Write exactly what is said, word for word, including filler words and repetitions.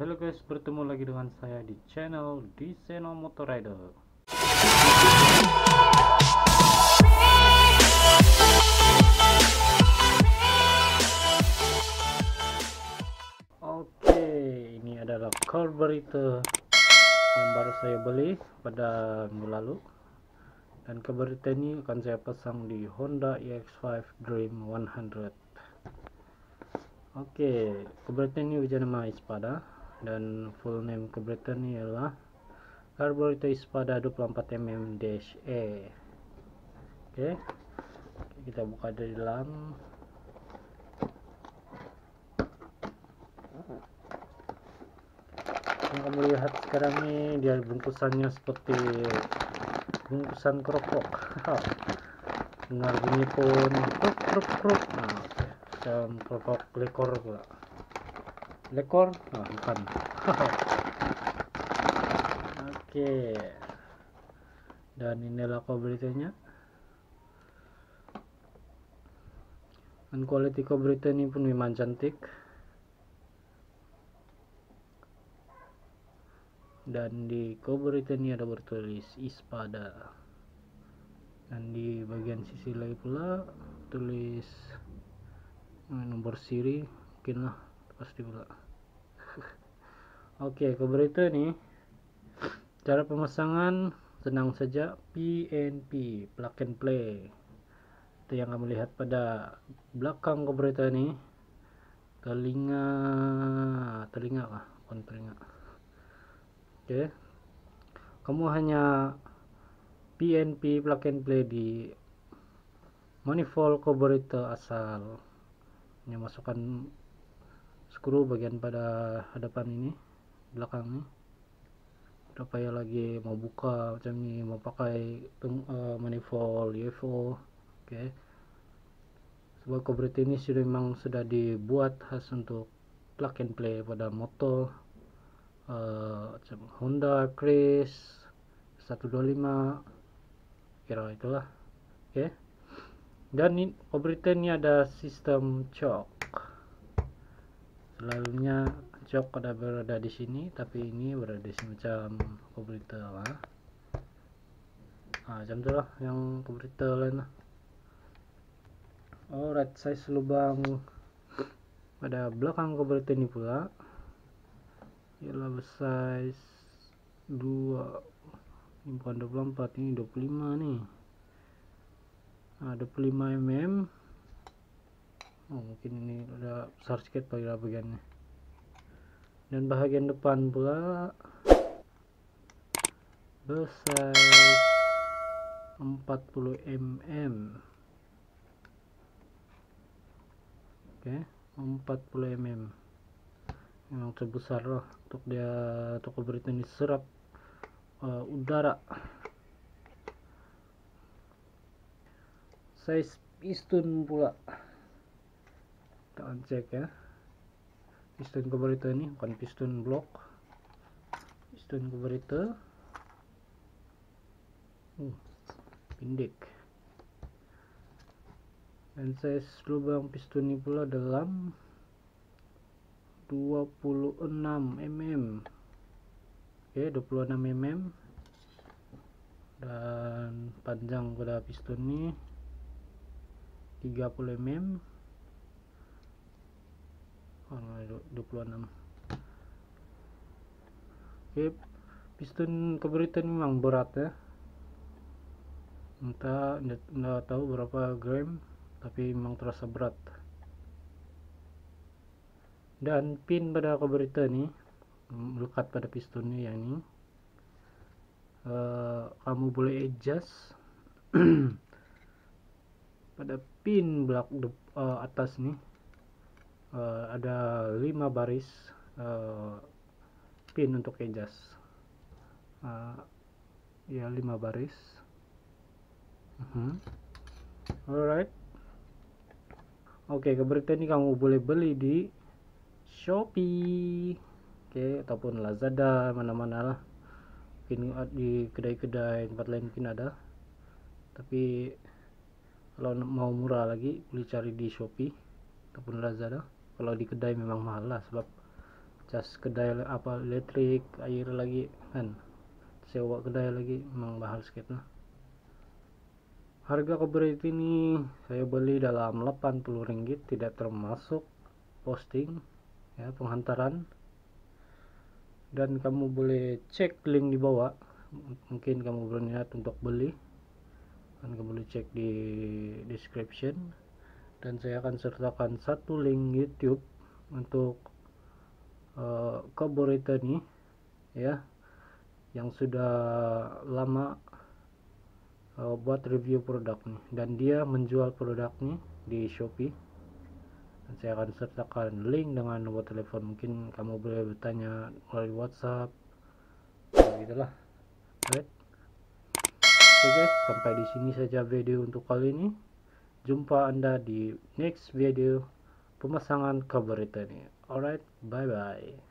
Halo guys, bertemu lagi dengan saya di channel Diseno Motor Rider. Oke, ini adalah carburetor yang baru saya beli pada minggu lalu, dan carburetor ini akan saya pasang di Honda E X five Dream one hundred. Oke, carburetor ini punya nama Espada, dan full name carburetor ini ialah carburetor Espada dua puluh empat milimeter E. Oke, kita buka dari dalam. Yang kamu lihat sekarang ini, dia bungkusannya seperti bungkusan kerupuk, dengar bunyi pun kruk kruk kruk, nah, macam kerupuk lekor pula, lekor, nah bukan. Oke, dan inilah carburetornya. Dan kualitas carburetor ini pun memang cantik, dan di carburetor ini ada bertulis Espada, dan di bagian sisi lagi pula tulis nomor siri mungkin lah, pasti pula. Oke, carburetor ini cara pemasangan senang saja, P N P, plug and play. Itu yang kamu lihat pada belakang carburetor ini, telinga telinga kah? Bukan telinga. Oke, okay. Kamu hanya P N P, plug and play di manifold carburetor asal. Ini masukkan skru bagian pada hadapan ini, belakang ini. Udah payah lagi mau buka macam ini, mau pakai uh, manifold U F O. Oke, okay. Sebab carburetor ini sudah memang sudah dibuat khas untuk plug and play pada motor. Uh, Honda Chris seratus dua puluh lima kira itulah. Oke, okay. Dan ini carburetor ini ada sistem chock. Selalunya chock ada berada di sini, tapi ini berada di sini macam carburetor lah, nah, macam itulah yang carburetor lain lah. Alright, size lubang pada belakang carburetor ini pula ialah size dua, ini bukan dua puluh empat, ini dua puluh lima nih, nah, dua puluh lima milimeter. Oh, mungkin ini udah besar sedikit pada bagiannya. Dan bagian depan pula bersize empat puluh milimeter. Oke, okay, empat puluh milimeter yang terbesar lah untuk dia, untuk carburetor ini serap uh, udara. Size piston pula kita cek ya, piston carburetor ini bukan piston blok, piston carburetor hmm, pendek. Dan size lubang piston ini pula dalam dua puluh enam milimeter. Oke, okay, dua puluh enam milimeter. Dan panjang pada piston ini tiga puluh milimeter. Oh, dua puluh enam. Oke, okay, piston carburetor memang berat ya. Entah enggak tahu berapa gram, tapi memang terasa berat. Dan pin pada carburetor ini melekat pada pistonnya yang ini, uh, kamu boleh adjust pada pin belak uh, atas nih, uh, ada lima baris uh, pin untuk adjust, uh, ya lima baris. uh-huh. Alright, oke, okay, carburetor ini kamu boleh beli di Shopee, oke, okay, ataupun Lazada, mana-mana lah. Mungkin di kedai-kedai tempat lain mungkin ada, tapi kalau mau murah lagi boleh cari di Shopee ataupun Lazada. Kalau di kedai memang mahal lah, sebab cas kedai apa elektrik air lagi kan, sewa kedai lagi, memang mahal sedikit nah. Harga copyright ini saya beli dalam delapan puluh ringgit, tidak termasuk posting ya, penghantaran. Dan kamu boleh cek link di bawah, mungkin kamu berminat untuk beli, dan kamu boleh cek di description. Dan saya akan sertakan satu link YouTube untuk uh, copyright ini ya, yang sudah lama uh, buat review produk nih, dan dia menjual produk nih di Shopee. Dan saya akan sertakan link dengan nomor telepon, mungkin kamu boleh bertanya melalui WhatsApp begitulah. Oke guys, sampai di sini saja video untuk kali ini. Jumpa Anda di next video pemasangan kabar ini. Alright, bye bye.